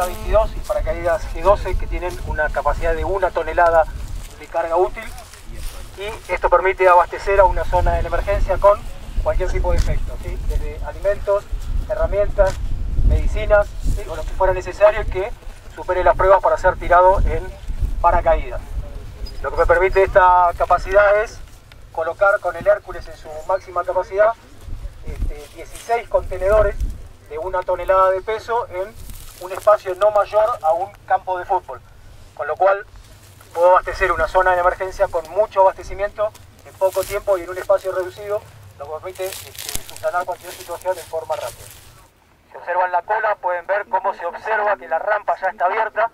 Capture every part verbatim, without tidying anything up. A veintidós y paracaídas G doce que tienen una capacidad de una tonelada de carga útil, y esto permite abastecer a una zona de emergencia con cualquier tipo de efecto, ¿sí? Desde alimentos, herramientas, medicinas, ¿sí? O lo que fuera necesario que supere las pruebas para ser tirado en paracaídas. Lo que me permite esta capacidad es colocar con el Hércules en su máxima capacidad este, dieciséis contenedores de una tonelada de peso en un espacio no mayor a un campo de fútbol, con lo cual puedo abastecer una zona de emergencia con mucho abastecimiento en poco tiempo y en un espacio reducido, lo que permite este, subsanar cualquier situación de forma rápida. Si observan la cola, pueden ver cómo se observa que la rampa ya está abierta.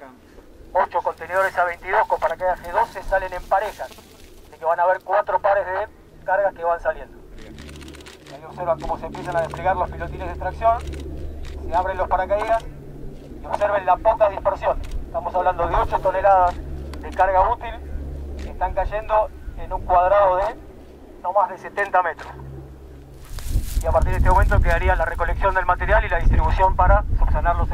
Ocho contenedores A veintidós con paracaídas G doce salen en parejas, así que van a ver cuatro pares de cargas que van saliendo. Ahí observan cómo se empiezan a desplegar los pilotines de tracción, se abren los paracaídas y observen la poca dispersión. Estamos hablando de ocho toneladas de carga útil que están cayendo en un cuadrado de no más de setenta metros. Y a partir de este momento quedaría la recolección del material y la distribución para subsanar los efectos.